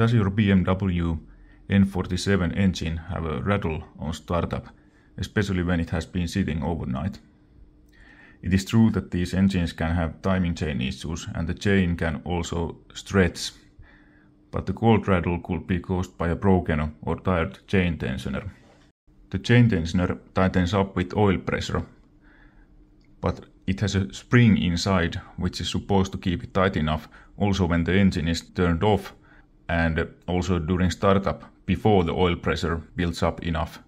Does your BMW N47 engine have a rattle on startup, especially when it has been sitting overnight? It is true that these engines can have timing chain issues and the chain can also stretch, but the cold rattle could be caused by a broken or tired chain tensioner. The chain tensioner tightens up with oil pressure, but it has a spring inside which is supposed to keep it tight enough also when the engine is turned off and also during startup before the oil pressure builds up enough.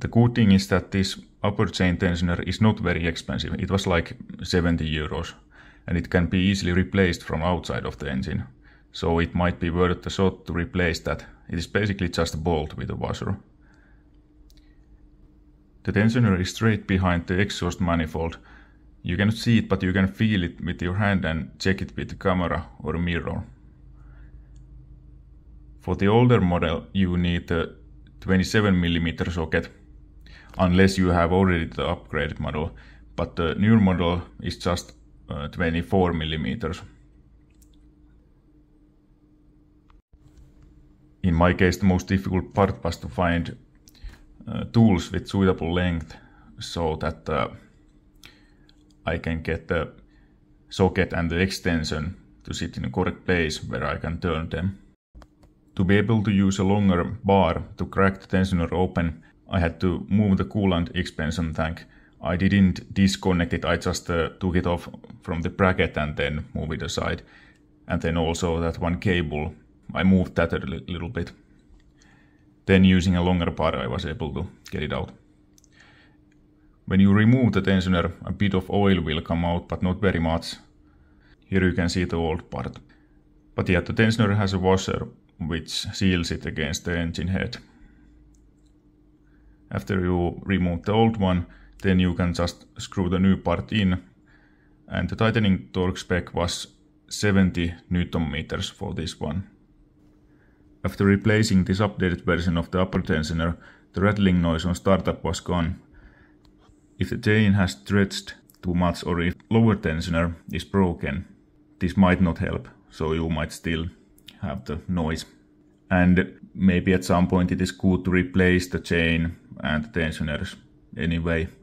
The good thing is that this upper chain tensioner is not very expensive. It was like 70 euros, and it can be easily replaced from outside of the engine, so it might be worth a shot to replace that. It is basically just a bolt with a washer. The tensioner is straight behind the exhaust manifold. You cannot see it, but you can feel it with your hand and check it with the camera or mirror. For the older model you need a 27 mm socket, unless you have already the upgraded model, but the newer model is just 24 mm. In my case, the most difficult part was to find tools with suitable length so that I can get the socket and the extension to sit in the correct place where I can turn them. To be able to use a longer bar to crack the tensioner open, I had to move the coolant expansion tank. I didn't disconnect it, I just took it off from the bracket and then move it aside. And then also that one cable, I moved that a little bit. Then using a longer bar I was able to get it out. When you remove the tensioner, a bit of oil will come out, but not very much. Here you can see the old part. But yeah, the tensioner has a washer which seals it against the engine head. After you remove the old one, then you can just screw the new part in. And the tightening torque spec was 70 Nm for this one. After replacing this updated version of the upper tensioner, the rattling noise on startup was gone. If the chain has stretched too much or if lower tensioner is broken, this might not help, so you might still have the noise. And maybe at some point it is good to replace the chain and the tensioners anyway.